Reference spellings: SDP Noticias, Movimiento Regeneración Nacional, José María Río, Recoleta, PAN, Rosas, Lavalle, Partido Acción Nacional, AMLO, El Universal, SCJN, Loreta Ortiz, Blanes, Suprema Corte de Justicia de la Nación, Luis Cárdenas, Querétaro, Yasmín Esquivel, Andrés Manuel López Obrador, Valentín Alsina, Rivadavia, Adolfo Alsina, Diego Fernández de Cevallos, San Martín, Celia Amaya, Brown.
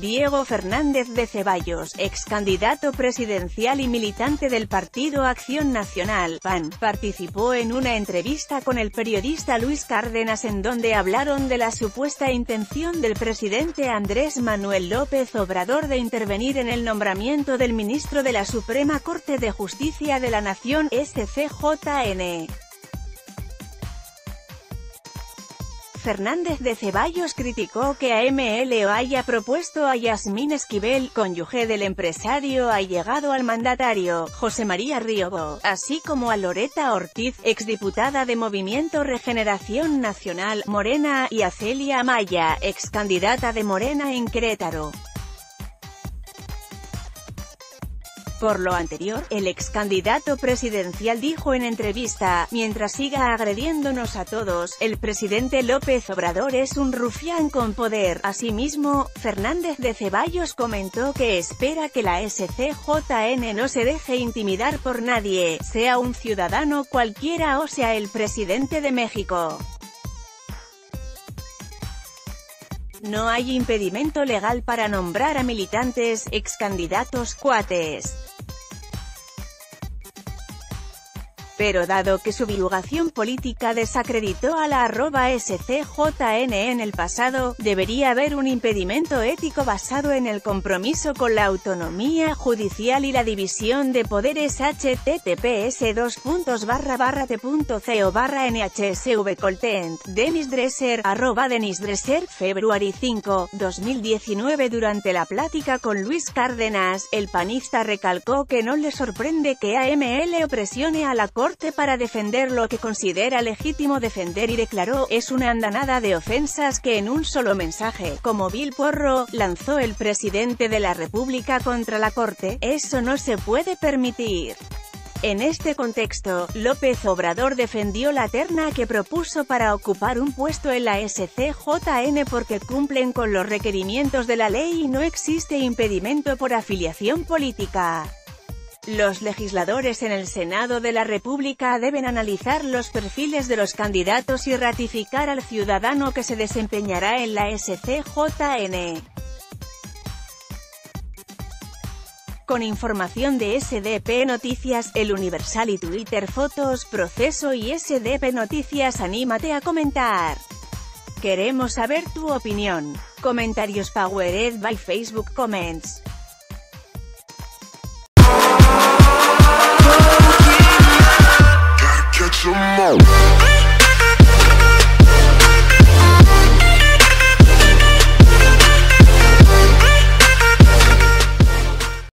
Diego Fernández de Cevallos, ex candidato presidencial y militante del Partido Acción Nacional, PAN, participó en una entrevista con el periodista Luis Cárdenas en donde hablaron de la supuesta intención del presidente Andrés Manuel López Obrador de intervenir en el nombramiento del ministro de la Suprema Corte de Justicia de la Nación, SCJN. Fernández de Cevallos criticó que AMLO haya propuesto a Yasmín Esquivel, cónyuge del empresario allegado al mandatario, José María Río, así como a Loreta Ortiz, exdiputada de Movimiento Regeneración Nacional, Morena, y a Celia Amaya, excandidata de Morena en Querétaro. Por lo anterior, el excandidato presidencial dijo en entrevista: mientras siga agrediéndonos a todos, el presidente López Obrador es un rufián con poder. Asimismo, Fernández de Cevallos comentó que espera que la SCJN no se deje intimidar por nadie, sea un ciudadano cualquiera o sea el presidente de México. No hay impedimento legal para nombrar a militantes, excandidatos, cuates. Pero dado que su divulgación política desacreditó a la @SCJN en el pasado, debería haber un impedimento ético basado en el compromiso con la autonomía judicial y la división de poderes. https://t.co/nhsvcontent, Denisdresser, @Denisdresser, February 5, 2019. Durante la plática con Luis Cárdenas, el panista recalcó que no le sorprende que AMLO presione a la Corte para defender lo que considera legítimo defender y declaró: es una andanada de ofensas que en un solo mensaje, como vil porro, lanzó el presidente de la República contra la Corte. Eso no se puede permitir. En este contexto, López Obrador defendió la terna que propuso para ocupar un puesto en la SCJN porque cumplen con los requerimientos de la ley y no existe impedimento por afiliación política. Los legisladores en el Senado de la República deben analizar los perfiles de los candidatos y ratificar al ciudadano que se desempeñará en la SCJN. Con información de SDP Noticias, El Universal y Twitter. Fotos, proceso y SDP Noticias. Anímate a comentar. Queremos saber tu opinión. Comentarios powered by Facebook Comments. Come on.